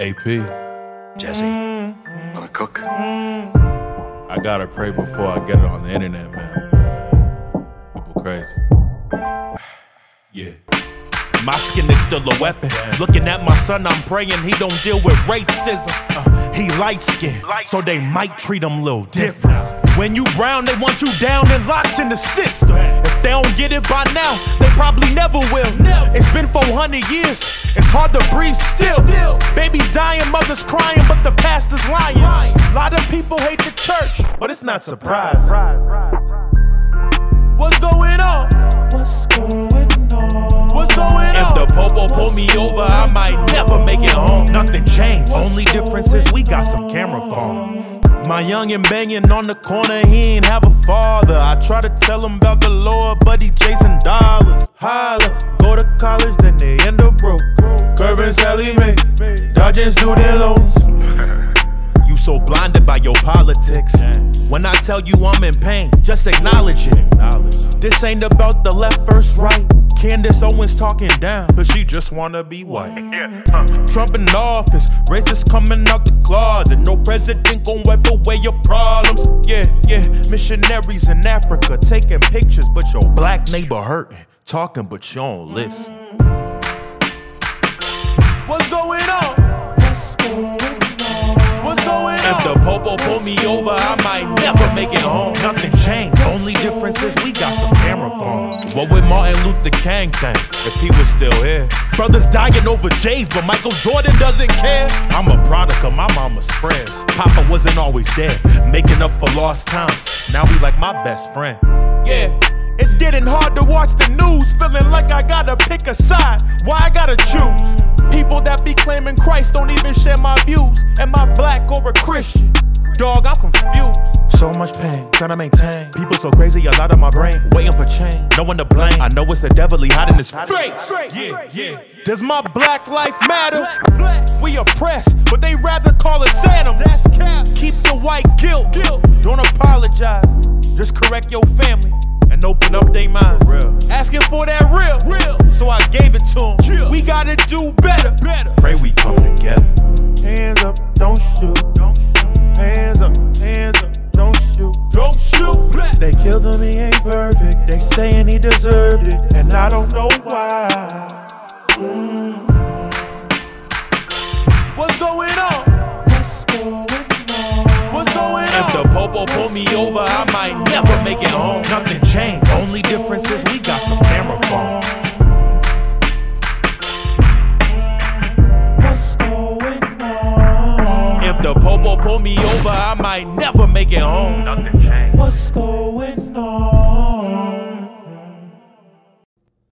AP. Jesse, wanna cook? I gotta pray before I get it on the internet, man. People crazy. Yeah. My skin is still a weapon. Looking at my son, I'm praying he don't deal with racism. He light-skinned, so they might treat him a little different. When you round, they want you down and locked in the system. If they don't get it by now, they probably never will. It's been 400 years, it's hard to breathe still. Babies dying, mothers crying, but the pastor's lying. A lot of people hate the church, but it's not surprising. What's going on? What's going on? What's going on? If the popo pull me over, I might never make it home. Nothing changed, only difference is we got some camera phones. My youngin' bangin' on the corner, he ain't have a father. I try to tell him about the Lord, but he chasing dollars. Holla, go to college, then they end up broke. Curvin' Sally Mae, dodging student loans. You so blinded by your politics. When I tell you I'm in pain, just acknowledge it. This ain't about the left versus right. Candace Owens talking down, but she just wanna be white. Trump in office, racists coming out the closet. No president gon' wipe away your problems. Missionaries in Africa taking pictures, but your black neighbor hurting. Talking, but you don't listen. What's going on? What's going on? What's going on? If the popo pull me over, I might never make it home. Nothing changed, only difference is we got some camera phones. What would Martin Luther King think if he was still here? Brothers dying over J's, but Michael Jordan doesn't care. I'm a product of my mama's prayers. Papa wasn't always there, making up for lost times. Now he like my best friend. Yeah, it's getting hard to watch the news, feeling like I gotta pick a side. Why I gotta choose? People that be claiming Christ don't even share my views. Am I black or a Christian? Dog, I'm confused. So much pain, trying to maintain. People so crazy, a lot of my brain. Waiting for change, no one to blame. I know it's the devil, he hiding his face. Yeah. Does my black life matter? We oppressed, but they rather call us animals. Keep the white guilt. Don't apologize. Just correct your family and open up their minds. Asking for that real, so I gave it to them. We gotta do better. Pray we come together. Hands up, don't shoot. Hands up, don't shoot. Don't shoot. They killed him, he ain't perfect. They saying he deserved it, and I don't know why. What's going on? What's going on? What's going on? If the popo pull me over, I might never make it home. Nothing changed, only difference is we got some camera phones. If the popo pull me over, I might never make it home. Nothing changed. What's going on?